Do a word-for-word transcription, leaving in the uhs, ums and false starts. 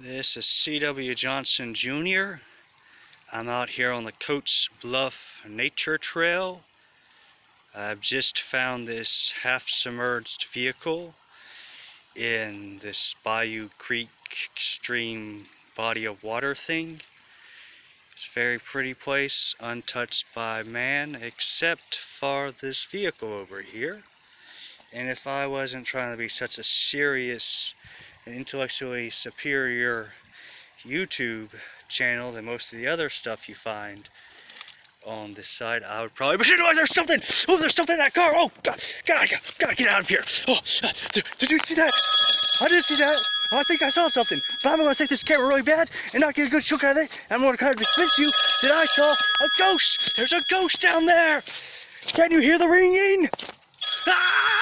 This is C W Johnson, Junior I'm out here on the Coates Bluff Nature Trail. I've just found this half-submerged vehicle in this Bayou Creek stream body of water thing. It's a very pretty place, untouched by man, except for this vehicle over here. And if I wasn't trying to be such a serious and intellectually superior YouTube channel than most of the other stuff you find on this side, I would probably, but you know, there's something! Oh, there's something in that car! Oh, God! God, God, God, get out of here! Oh, did, did you see that? I didn't see that! I think I saw something, but I'm going to take this camera really bad and not get a good shot at it. I'm going to try to convince you that I saw a ghost! There's a ghost down there! Can you hear the ringing? Ah!